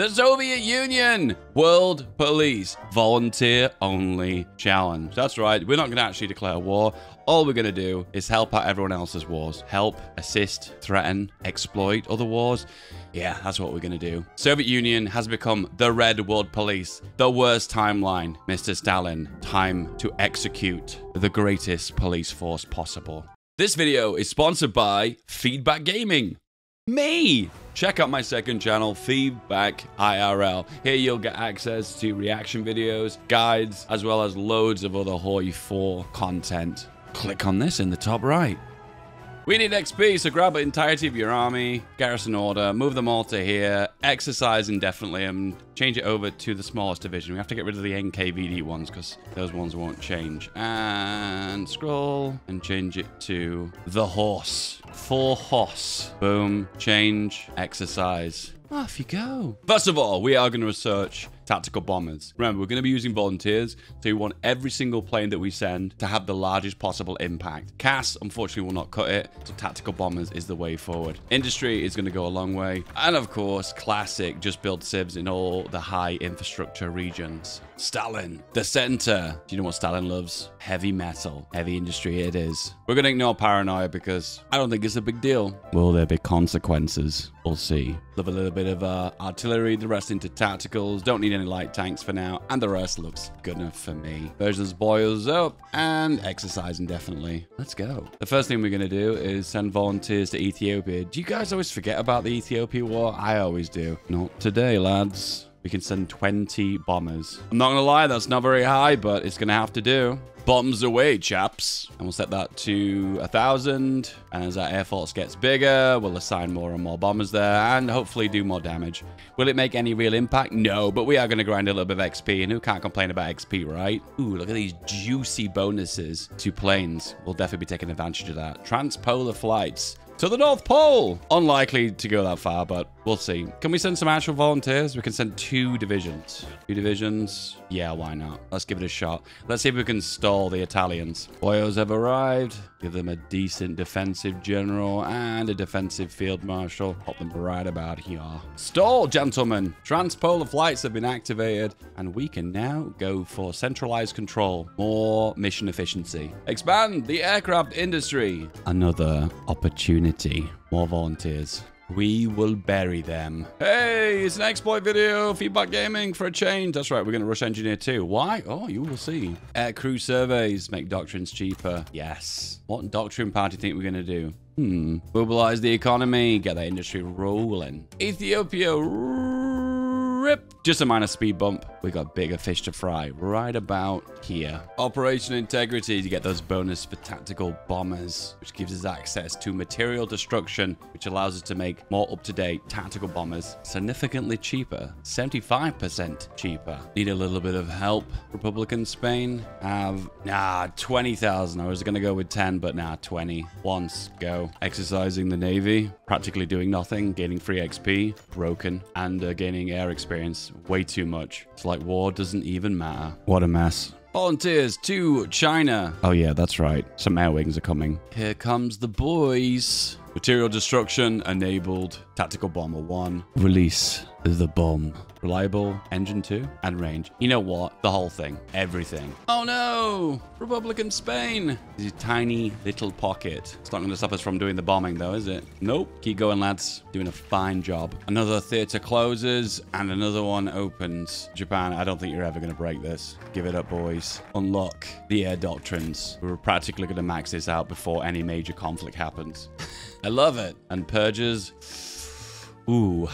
The Soviet Union World Police Volunteer Only Challenge. That's right. We're not going to actually declare war. All we're going to do is help out everyone else's wars. Help, assist, threaten, exploit other wars. Yeah, that's what we're going to do. Soviet Union has become the Red World Police. The worst timeline, Mr. Stalin. Time to execute the greatest police force possible. This video is sponsored by Feedback Gaming. Me! Check out my second channel, Feedback IRL. Here you'll get access to reaction videos, guides, as well as loads of other Hoi4 content. Click on this in the top right. We need XP, so grab the entirety of your army, garrison order, move them all to here, exercise indefinitely, and change it over to the smallest division. We have to get rid of the NKVD ones because those ones won't change. And scroll and change it to the horse. For horse. Boom. Change. Exercise. Off you go. First of all, we are going to research tactical bombers. Remember, we're going to be using volunteers, so we want every single plane that we send to have the largest possible impact. CAS, unfortunately, will not cut it, so tactical bombers is the way forward. Industry is going to go a long way. And, of course, classic, just build civs in all the high infrastructure regions. Stalin, the center. Do you know what Stalin loves? Heavy metal. Heavy industry it is. We're going to ignore paranoia because I don't think it's a big deal. Will there be consequences? We'll see. Love a little bit of artillery, the rest into tacticals. Don't need any light tanks for now, and the rest looks good enough for me. Versions boils up and exercise indefinitely. Let's go. The first thing we're going to do is send volunteers to Ethiopia. Do you guys always forget about the Ethiopia war? I always do. Not today, lads. We can send 20 bombers. I'm not going to lie, that's not very high, but it's going to have to do. Bombs away, chaps. And we'll set that to 1,000. And as our air force gets bigger, we'll assign more and more bombers there and hopefully do more damage. Will it make any real impact? No, but we are going to grind a little bit of XP, and who can't complain about XP, right? Ooh, look at these juicy bonuses to planes. We'll definitely be taking advantage of that. Transpolar flights. To the North Pole! Unlikely to go that far, but we'll see. Can we send some actual volunteers? We can send 2 divisions. 2 divisions? Yeah, why not? Let's give it a shot. Let's see if we can stall the Italians. Boyos have arrived. Give them a decent defensive general and a defensive field marshal. Pop them right about here. Stall, gentlemen! Transpolar flights have been activated, and we can now go for centralized control. More mission efficiency. Expand the aircraft industry. Another opportunity. More volunteers. We will bury them. Hey, it's an exploit video. Feedback Gaming for a change. That's right, we're going to rush Engineer 2. Why? Oh, you will see. Air crew surveys make doctrines cheaper. Yes. What doctrine part do you think we're going to do? Mobilize the economy. Get that industry rolling. Ethiopia. Rip. Just a minor speed bump. We got bigger fish to fry right about here. Operational integrity to get those bonus for tactical bombers, which gives us access to material destruction, which allows us to make more up-to-date tactical bombers significantly cheaper, 75% cheaper. Need a little bit of help. Republican Spain have 20,000. I was gonna go with 10, but 20. Once go. Exercising the navy, practically doing nothing, gaining free XP, broken, and gaining air experience way too much. It's like war doesn't even matter. What a mess. Volunteers to China. Oh yeah, that's right. Some air wings are coming. Here comes the boys. Material destruction enabled. Tactical Bomber 1. Release the bomb. Reliable. Engine 2. And range. You know what? The whole thing. Everything. Oh no! Republican Spain. This is a tiny little pocket. It's not going to stop us from doing the bombing though, is it? Nope. Keep going, lads. Doing a fine job. Another theater closes and another one opens. Japan, I don't think you're ever going to break this. Give it up, boys. Unlock the Air Doctrines. We're practically going to max this out before any major conflict happens. I love it. And purges. Ooh.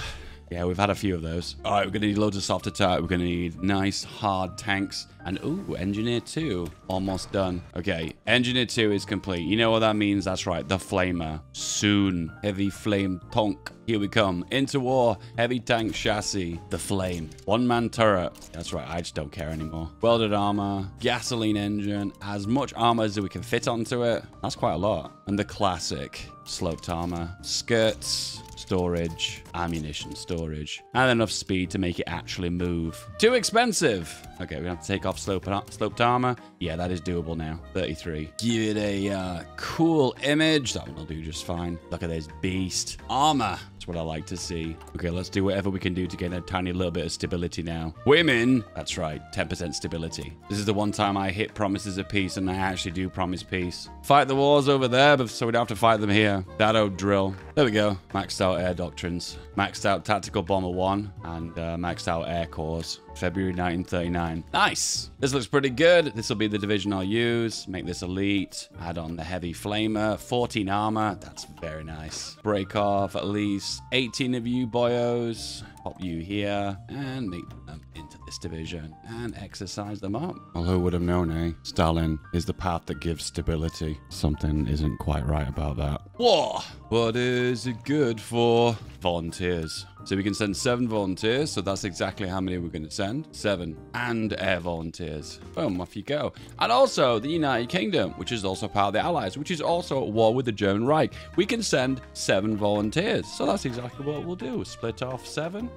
Yeah, we've had a few of those. All right, we're going to need loads of soft attack. We're going to need nice, hard tanks. And, ooh, Engineer 2. Almost done. Okay, Engineer 2 is complete. You know what that means? That's right, the flamer. Soon. Heavy flame tonk. Here we come. Into war. Heavy tank chassis. The flame. One-man turret. That's right, I just don't care anymore. Welded armor. Gasoline engine. As much armor as we can fit onto it. That's quite a lot. And the classic. Sloped armor. Skirts. Storage, ammunition storage, and enough speed to make it actually move. Too expensive. Okay, we have to take off sloped armor. Yeah, that is doable now. 33. Give it a cool image. That one will do just fine. Look at this beast. Armor. That's what I like to see. Okay, let's do whatever we can do to get a tiny little bit of stability now. Women. That's right. 10% stability. This is the one time I hit promises of peace, and I actually do promise peace. Fight the wars over there, but so we don't have to fight them here. That old drill. There we go. Maxed out Air Doctrines. Maxed out Tactical Bomber 1 and maxed out Air Corps. February 1939. Nice. This looks pretty good. This will be the division I'll use. Make this elite. Add on the heavy flamer. 14 armor. That's very nice. Break off at least 18 of you boyos. Pop you here and make them into this division and exercise them up. Well, who would have known, eh? Stalin is the path that gives stability. Something isn't quite right about that. War. What is it good for? Volunteers. So we can send 7 volunteers. So that's exactly how many we're going to send. 7 and air volunteers. Boom, off you go. And also the United Kingdom, which is also part of the Allies, which is also at war with the German Reich. We can send 7 volunteers. So that's exactly what we'll do. Split off 7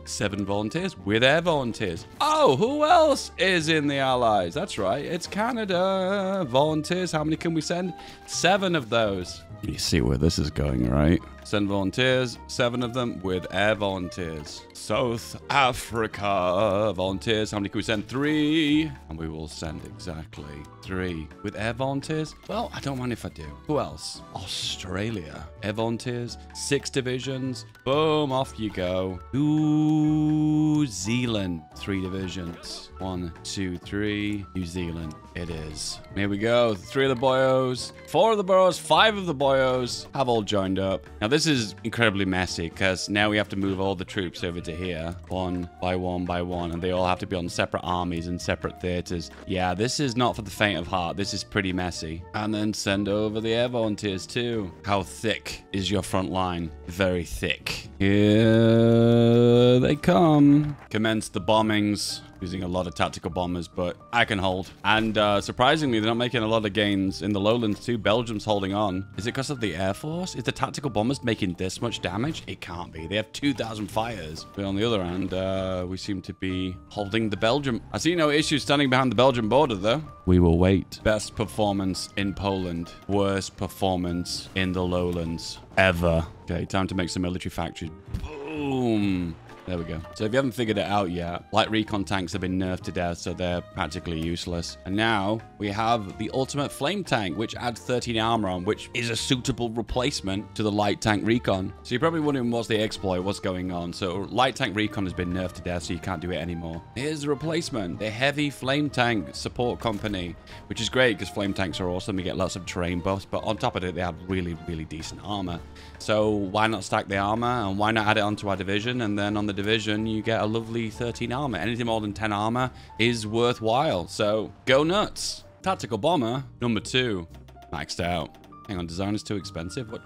volunteers with air volunteers. Oh, who else is in the Allies? That's right. It's Canada. Volunteers. How many can we send? 7 of those. You see where this is going, right? Send volunteers, 7 of them with air volunteers. South Africa volunteers. How many can we send? 3. And we will send exactly 3 with air volunteers. Well, I don't mind if I do. Who else? Australia. Air volunteers, 6 divisions. Boom, off you go. New Zealand, 3 divisions. 1, 2, 3. New Zealand, it is. Here we go. 3 of the boyos, 4 of the boyos, 5 of the boyos have all joined up. Now, this is incredibly messy because now we have to move all the troops over to here one by one, and they all have to be on separate armies and separate theaters. Yeah, this is not for the faint of heart. This is pretty messy. And then send over the air volunteers too. How thick is your front line? Very thick. Here they come. Commence the bombings. Using a lot of tactical bombers, but I can hold. And surprisingly, they're not making a lot of gains in the lowlands too. Belgium's holding on. Is it because of the air force? Is the tactical bombers making this much damage? It can't be. They have 2,000 fires. But on the other hand, we seem to be holding the Belgium. I see no issue standing behind the Belgian border, though. We will wait. Best performance in Poland. Worst performance in the lowlands ever. Okay, time to make some military factories. Boom. There we go. So if you haven't figured it out yet, light recon tanks have been nerfed to death, so they're practically useless. And now we have the ultimate flame tank, which adds 13 armor on, which is a suitable replacement to the light tank recon. So you're probably wondering, what's the exploit? What's going on? So light tank recon has been nerfed to death, so you can't do it anymore. Here's the replacement, the heavy flame tank support company, which is great because flame tanks are awesome. You get lots of terrain buffs, but on top of it, they have really, really decent armor. So why not stack the armor and why not add it onto our division? And then on the division, you get a lovely 13 armor. Anything more than 10 armor is worthwhile. So go nuts. Tactical bomber number 2, maxed out. Hang on, design is too expensive. What?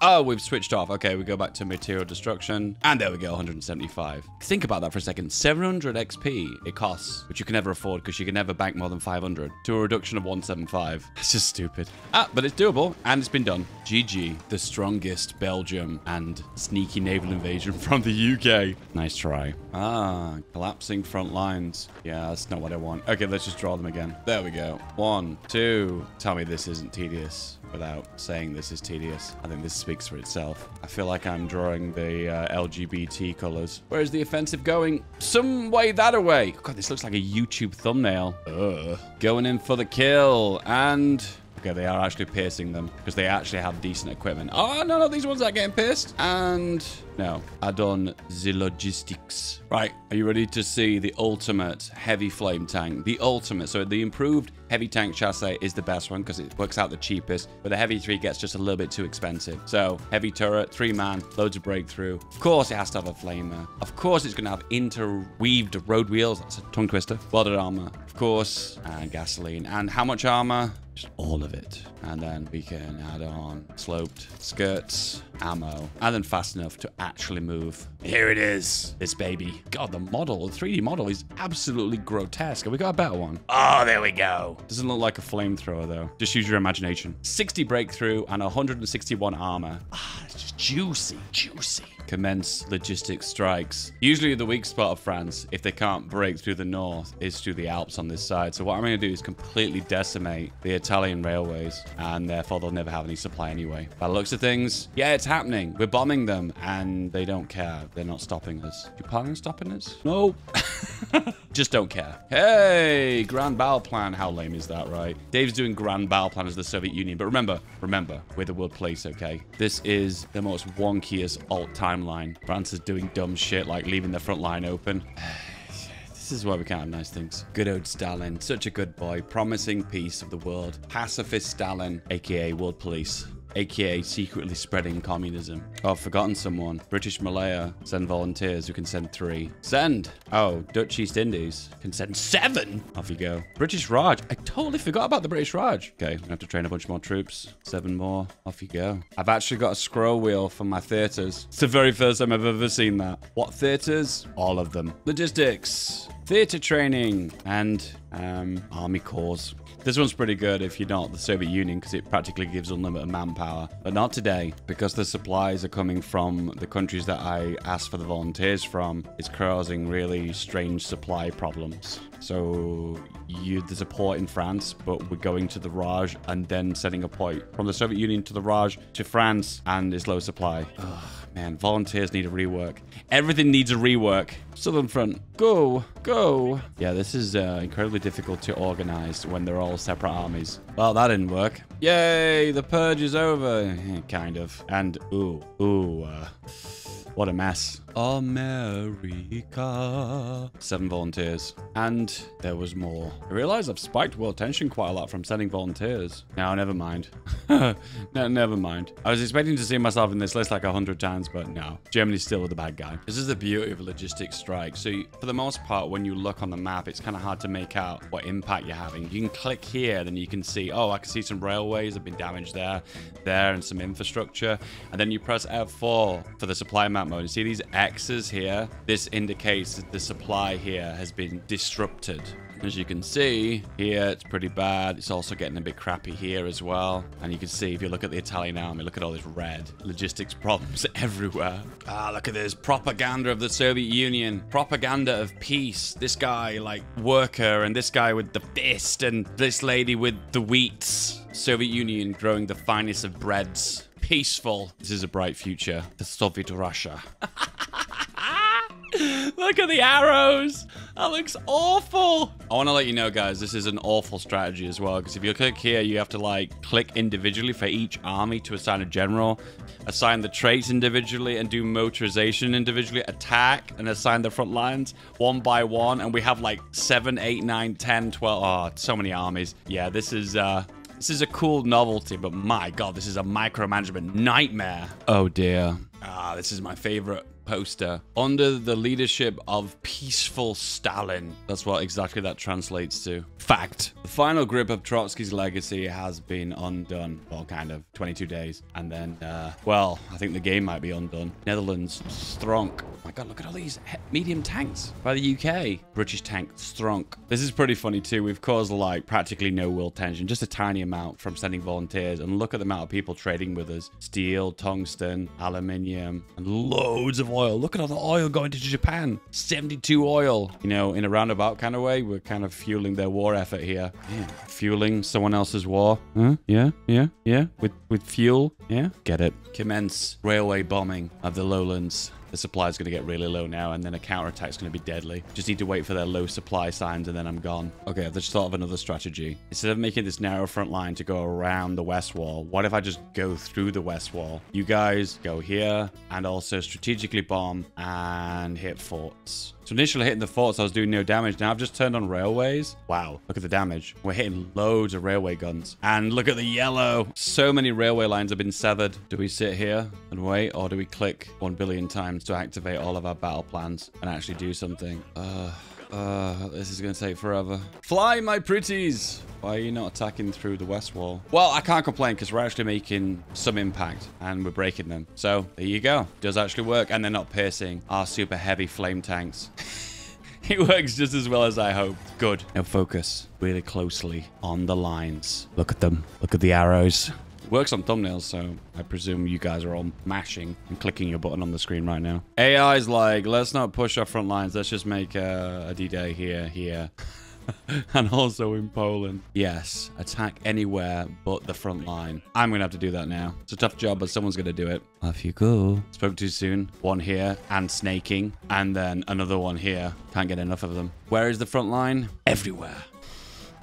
Oh, we've switched off. Okay, we go back to material destruction. And there we go, 175. Think about that for a second. 700 XP it costs, which you can never afford because you can never bank more than 500, to a reduction of 175. That's just stupid. Ah, but it's doable, and it's been done. GG, the strongest Belgium and sneaky naval invasion from the UK. Nice try. Ah, collapsing front lines. Yeah, that's not what I want. Okay, let's just draw them again. There we go. 1, 2. Tell me this isn't tedious. Without saying this is tedious. I think this speaks for itself. I feel like I'm drawing the LGBT colors. Where is the offensive going? Some way that away. God, this looks like a YouTube thumbnail. Ugh. Going in for the kill. And... okay, they are actually piercing them because they actually have decent equipment. Oh, no, these ones aren't getting pierced. And... no, add on the logistics. Right, are you ready to see the ultimate heavy flame tank? The ultimate. So the improved heavy tank chassis is the best one because it works out the cheapest, but the heavy 3 gets just a little bit too expensive. So heavy turret, 3-man, loads of breakthrough. Of course it has to have a flamer. Of course it's going to have interweaved road wheels. That's a tongue twister. Welded armor, of course, and gasoline. And how much armor? Just all of it. And then we can add on sloped skirts, ammo, and then fast enough to actually move. Here it is, this baby. God, the model, the 3D model is absolutely grotesque. Have we got a better one? Oh, there we go. Doesn't look like a flamethrower though. Just use your imagination. 60 breakthrough and 161 armor. Ah, it's just juicy, juicy. commence logistic strikes. Usually the weak spot of France, if they can't break through the north, is through the Alps on this side. So what I'm going to do is completely decimate the Italian railways, and therefore they'll never have any supply anyway. By the looks of things, yeah, it's happening. We're bombing them and they don't care. They're not stopping us. Japan stopping us? No. Just don't care. Hey, Grand Battle Plan. How lame is that, right? Dave's doing Grand Battle Plan as the Soviet Union. But remember, we're the world police, okay? This is the most wonkiest alt timeline. France is doing dumb shit like leaving the front line open. This is why we can't have nice things. Good old Stalin, such a good boy, promising peace of the world. Pacifist Stalin, aka world police, aka secretly spreading communism. Oh, I've forgotten someone. British Malaya, send volunteers. We can send 3. Send. Oh, Dutch East Indies can send 7. Off you go. British Raj. I totally forgot about the British Raj. Okay, I'm gonna have to train a bunch more troops. 7 more. Off you go. I've actually got a scroll wheel for my theaters. It's the very first time I've ever seen that. What theaters? All of them. Logistics, theater training, and army corps. This one's pretty good if you're not the Soviet Union, because it practically gives unlimited manpower. But not today, because the supplies are coming from the countries that I asked for the volunteers from. It's causing really strange supply problems. So there's a port in France, but we're going to the Raj and then sending a port from the Soviet Union to the Raj to France, and it's low supply. Ugh, man, volunteers need a rework. Everything needs a rework. Southern Front, go, go. Yeah, this is incredibly difficult to organize when they're all separate armies. Well, that didn't work. Yay, the purge is over. Kind of. And what a mess. America. 7 volunteers. And there was more. I realize I've spiked world tension quite a lot from sending volunteers. No, never mind. No, never mind. I was expecting to see myself in this list like 100 times, but no. Germany's still the bad guy. This is the beauty of a logistic strike. So for the most part, when you look on the map, it's kind of hard to make out what impact you're having. You can click here, then you can see, oh, I can see some railways have been damaged there, and some infrastructure. And then you press F4 for the supply map mode. You see these X's here? This indicates that the supply here has been disrupted. As you can see, here it's pretty bad. It's also getting a bit crappy here as well. And you can see, if you look at the Italian army, look at all this red. Logistics problems everywhere. Ah, look at this. Propaganda of the Soviet Union. Propaganda of peace. This guy, like, worker, and this guy with the fist, and this lady with the wheats. Soviet Union growing the finest of breads. Peaceful. This is a bright future. The Soviet Russia. Look at the arrows. That looks awful. I want to let you know, guys, this is an awful strategy as well, because if you click here, you have to like click individually for each army to assign a general, assign the traits individually, and do motorization individually, attack, and assign the front lines one by one. And we have like 7, 8, 9, 10, 12. Oh, so many armies. Yeah, this is a cool novelty, but my God, this is a micromanagement nightmare. Oh dear. Ah, this is my favorite poster. Under the leadership of peaceful Stalin. That's what exactly that translates to. Fact. The final grip of Trotsky's legacy has been undone. Well, kind of. 22 days. And then, well, I think the game might be undone. Netherlands, Stronk. Oh my God, look at all these medium tanks by the UK. British tank, Stronk. This is pretty funny too. We've caused like practically no world tension, just a tiny amount from sending volunteers. And look at the amount of people trading with us. Steel, tungsten, aluminium, and loads of oil. Look at all the oil going to Japan. 72 oil. You know, in a roundabout kind of way, we're kind of fueling their war effort here. Yeah. Fueling someone else's war. Huh? Yeah. With fuel. Yeah. Get it. Commence railway bombing of the lowlands. The supply is going to get really low now, and then a counterattack is going to be deadly. Just need to wait for their low supply signs, and then I'm gone. Okay, I've just thought of another strategy. Instead of making this narrow front line to go around the West Wall, what if I just go through the West Wall? You guys go here, and also strategically bomb and hit forts. So initially hitting the forts, I was doing no damage. Now I've just turned on railways. Wow, look at the damage. We're hitting loads of railway guns. And look at the yellow. So many railway lines have been severed. Do we sit here and wait, or do we click 1 billion times to activate all of our battle plans and actually do something? This is going to take forever. Fly, my pretties! Why are you not attacking through the West Wall? Well, I can't complain, because we're actually making some impact and we're breaking them. So there you go. It does actually work, and they're not piercing our super heavy flame tanks. It works just as well as I hoped. Good. Now focus really closely on the lines. Look at them. Look at the arrows. Works on thumbnails, so I presume you guys are all mashing and clicking your button on the screen right now. AI's like, let's not push our front lines. Let's just make a D-Day here. And also in Poland. Yes, attack anywhere but the front line. I'm going to have to do that now. It's a tough job, but someone's going to do it. Off you go. Spoke too soon. One here and snaking. And then another one here. Can't get enough of them. Where is the front line? Everywhere.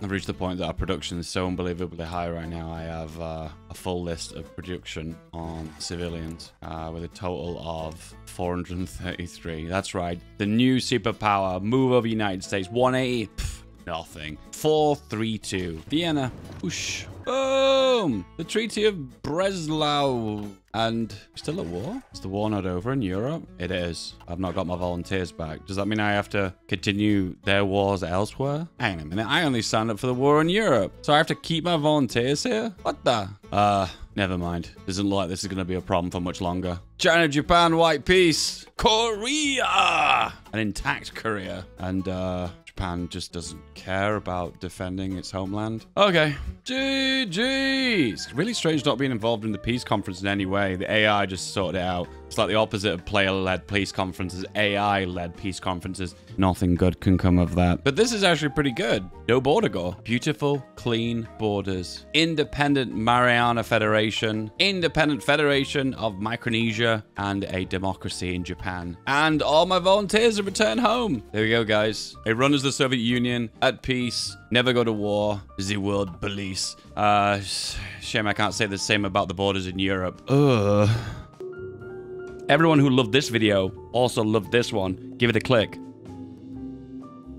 I've reached the point that our production is so unbelievably high right now. I have a full list of production on civilians with a total of 433. That's right. The new superpower. Move over United States. 180. Pff, nothing. 432. Vienna. Whoosh. Boom. The Treaty of Breslau. And still at war? Is the war not over in Europe? It is. I've not got my volunteers back. Does that mean I have to continue their wars elsewhere? Hang on a minute. I only signed up for the war in Europe. So I have to keep my volunteers here? What the? Never mind. Doesn't look like this is going to be a problem for much longer. China, Japan, white peace. Korea! An intact Korea. And, Japan just doesn't care about defending its homeland. Okay. GG! It's really strange not being involved in the peace conference in any way. The AI just sorted it out. It's like the opposite of player-led peace conferences, AI-led peace conferences. Nothing good can come of that. But this is actually pretty good. No border gore. Beautiful, clean borders. Independent Mariana Federation. Independent Federation of Micronesia. And a democracy in Japan. And all my volunteers have returned home. There we go, guys. It runs the Soviet Union at peace. Never go to war. The world police. Shame I can't say the same about the borders in Europe. Ugh. Everyone who loved this video also loved this one. Give it a click.